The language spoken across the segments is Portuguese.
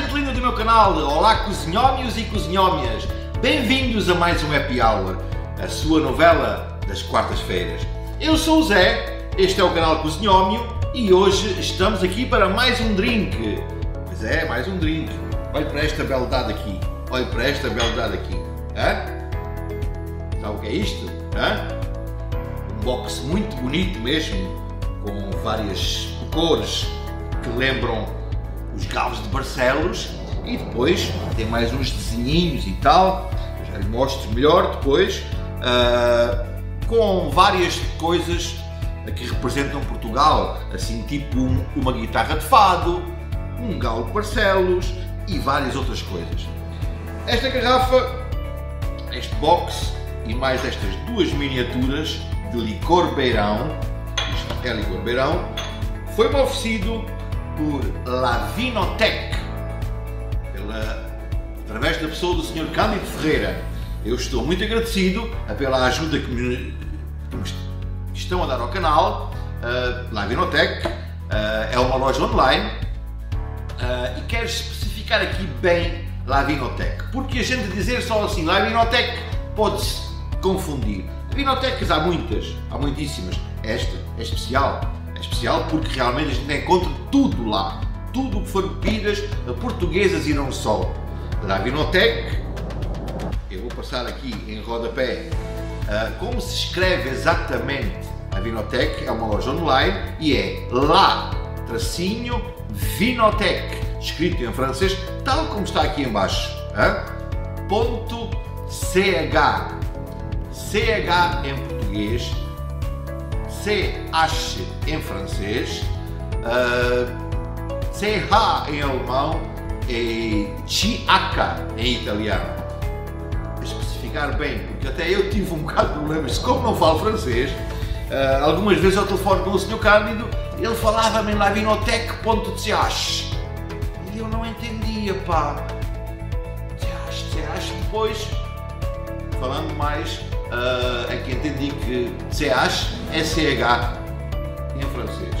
gente linda do meu canal, olá cozinhómios e cozinhómias, bem-vindos a mais um Happy Hour, a sua novela das quartas-feiras. Eu sou o Zé, este é o canal Cozinhómio e hoje estamos aqui para mais um drink. Pois é, mais um drink. Olhe para esta beldade aqui, olhe para esta beldade aqui. Hã? Sabe o que é isto? Hã? Um box muito bonito mesmo, com várias cores que lembram os galos de Barcelos e depois tem mais uns desenhinhos e tal, já lhe mostro melhor depois, com várias coisas que representam Portugal, assim tipo uma guitarra de fado, um galo de Barcelos e várias outras coisas. Esta garrafa, este box e mais estas duas miniaturas de licor beirão, isto é licor beirão, foi-me oferecido por La Vinothèque, através da pessoa do Sr. Cândido Ferreira. Eu estou muito agradecido pela ajuda que estão a dar ao canal. La Vinothèque é uma loja online e quero especificar aqui bem La Vinothèque, porque a gente dizer só assim La Vinothèque pode-se confundir. La Vinothèques há muitíssimas. Esta é especial. É especial porque realmente a gente encontra tudo lá, tudo o que for bebidas portuguesas e não só. La Vinothèque, eu vou passar aqui em rodapé como se escreve exatamente. La Vinothèque é uma loja online e é La-Vinothèque, escrito em francês, tal como está aqui em baixo. .ch, CH em português, CH em francês, CH em alemão e CH em italiano. Especificar bem, porque até eu tive um bocado de problemas, como não falo francês, algumas vezes ao telefone com o Sr. Cândido, ele falava-me em La Vinothèque.ch e eu não entendia, pá. CH, depois, falando mais, é que entendi que CH é CH em francês.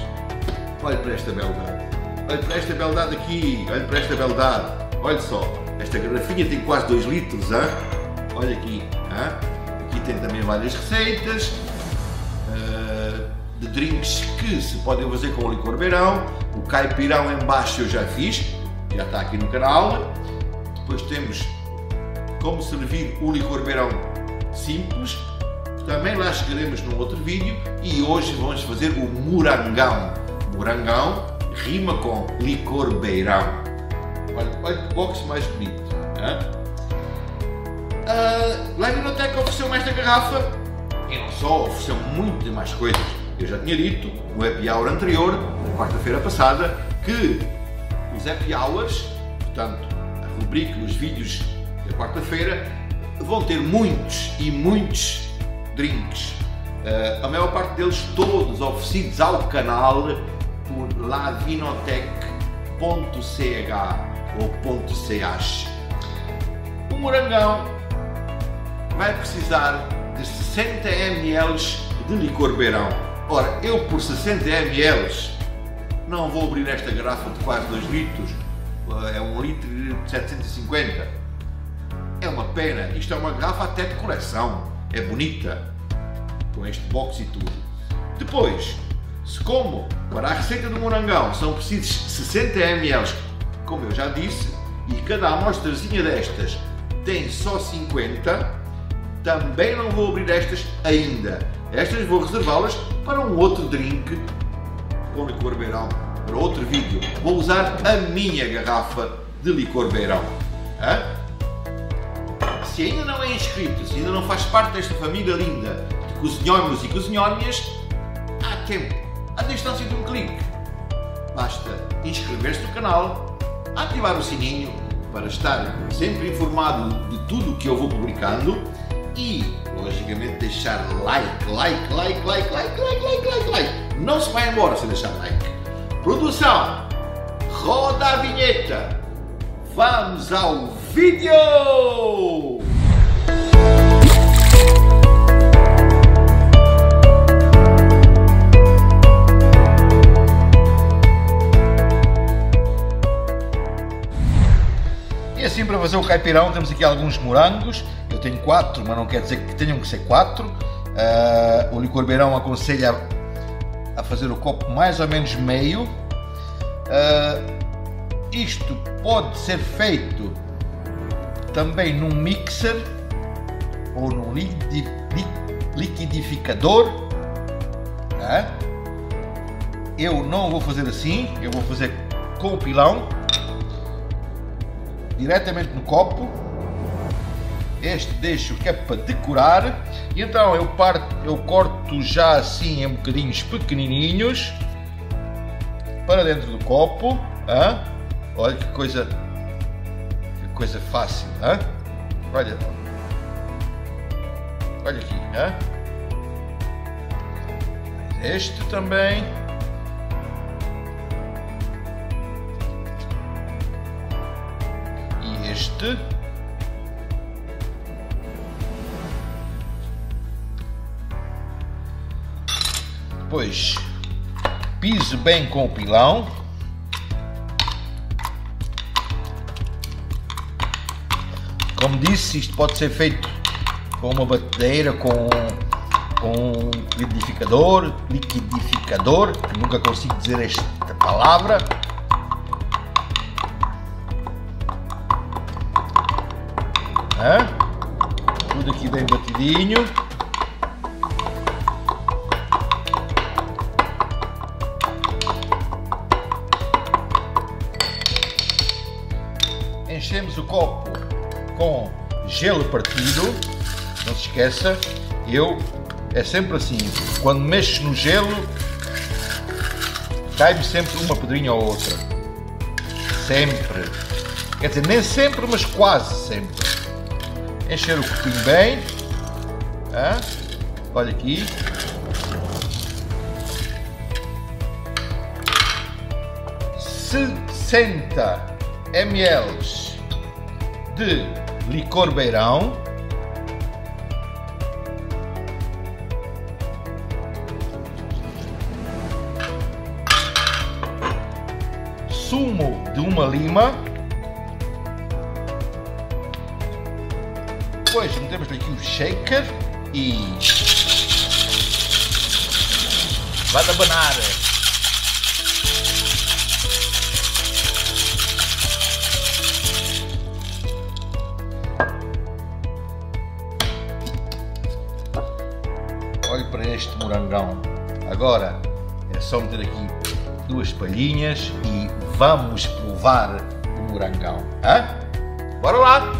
Olhe para esta beldade. Olhe para esta beldade aqui. Olhe para esta beldade. Olhe só. Esta garrafinha tem quase 2 litros. Hein? Olha aqui. Hein? Aqui tem também várias receitas de drinks que se podem fazer com o licor beirão. O caipirão em baixo eu já fiz. Já está aqui no canal. Depois temos como servir o licor beirão simples, também lá chegaremos num outro vídeo, e hoje vamos fazer o morangão. Morangão rima com licor beirão. Olha que box mais bonito. La Vinothèque ofereceu-me esta garrafa, e não só, ofereceu muitas mais coisas. Eu já tinha dito no happy hour anterior, na quarta-feira passada, que os happy hours, portanto a rubrica, os vídeos da quarta-feira, vão ter muitos e muitos drinks, a maior parte deles todos oferecidos ao canal por lavinothèque.ch ou .ch. O morangão vai precisar de 60 ml de licor beirão. Ora, eu por 60 ml não vou abrir esta garrafa de quase 2 litros, é 1 litro e 750. É uma pena, isto é uma garrafa até de coleção, é bonita, com este box e tudo. Depois, se como para a receita do morangão são precisos 60 ml, como eu já disse, e cada amostrazinha destas tem só 50, também não vou abrir estas ainda. Estas vou reservá-las para um outro drink com licor beirão, para outro vídeo. Vou usar a minha garrafa de licor beirão. Se ainda não é inscrito, se ainda não faz parte desta família linda de cozinhómios e cozinhómias, há tempo, à distância de um clique. Basta inscrever-se no canal, ativar o sininho para estar sempre informado de tudo o que eu vou publicando e, logicamente, deixar like. Não se vai embora sem deixar like. Produção, roda a vinheta. Vamos ao vídeo! E assim, para fazer o caipirão, temos aqui alguns morangos. Eu tenho 4, mas não quer dizer que tenham que ser 4. O licor beirão aconselha a fazer o copo mais ou menos meio. Isto pode ser feito também num mixer ou num liquidificador. Eu não vou fazer assim, eu vou fazer com o pilão, diretamente no copo. Este deixo que é para decorar. E então eu corto já assim em bocadinhos pequenininhos para dentro do copo. Olha que coisa fácil, hein? Olha aqui, hein? Este também. E este. Depois piso bem com o pilão. Como disse, isto pode ser feito com uma batedeira, com um liquidificador, que nunca consigo dizer esta palavra. Tudo aqui bem batidinho. Enchemos o copo com gelo partido. Não se esqueça, é sempre assim, quando mexo no gelo cai-me sempre uma pedrinha ou outra, sempre, quer dizer, nem sempre, mas quase sempre. Encher o copinho bem, olha aqui, se 60 ml de licor beirão, sumo de uma lima. Depois metemos aqui o shaker e vai abanar. Olhe para este morangão. Agora é só meter aqui 2 palhinhas e vamos provar o morangão. Bora lá!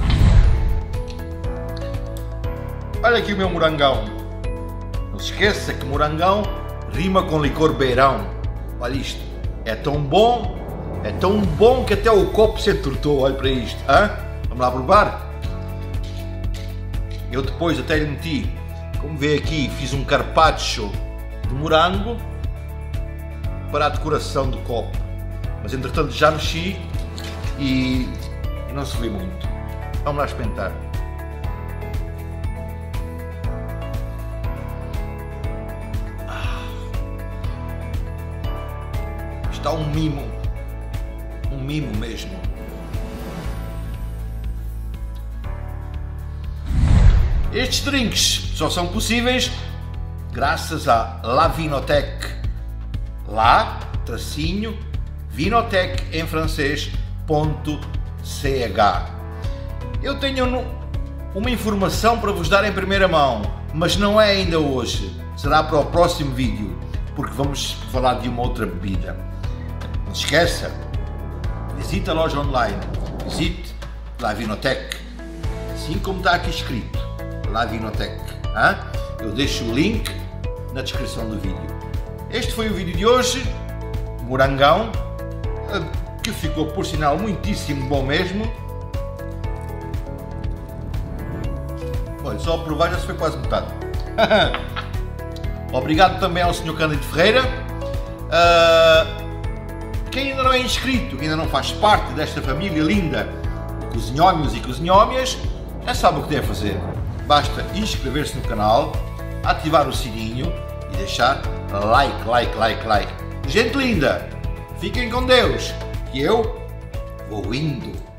Olha aqui o meu morangão. Não se esqueça que morangão rima com licor beirão. Olha isto. É tão bom que até o copo se entortou. Olha para isto. Vamos lá provar? Eu depois até lhe meti, como vê aqui, fiz um carpaccio de morango para a decoração do copo, mas entretanto já mexi e não se vê muito. Vamos lá experimentar. Está um mimo mesmo. Estes drinks só são possíveis graças à La Vinothèque. La-Vinothèque em francês.ch. Eu tenho uma informação para vos dar em primeira mão, mas não é ainda hoje. Será para o próximo vídeo, porque vamos falar de uma outra bebida. Não se esqueça, visite a loja online, visite La Vinothèque, assim como está aqui escrito. La Vinothèque. Eu deixo o link na descrição do vídeo. Este foi o vídeo de hoje, morangão, que ficou por sinal muitíssimo bom mesmo. Olha, só a provar já se foi quase metade. Obrigado também ao Sr. Cândido Ferreira. Quem ainda não é inscrito, ainda não faz parte desta família linda, cozinhómios e cozinhómias, já sabe o que deve fazer. Basta inscrever-se no canal, ativar o sininho e deixar like. Gente linda, fiquem com Deus, que eu vou indo.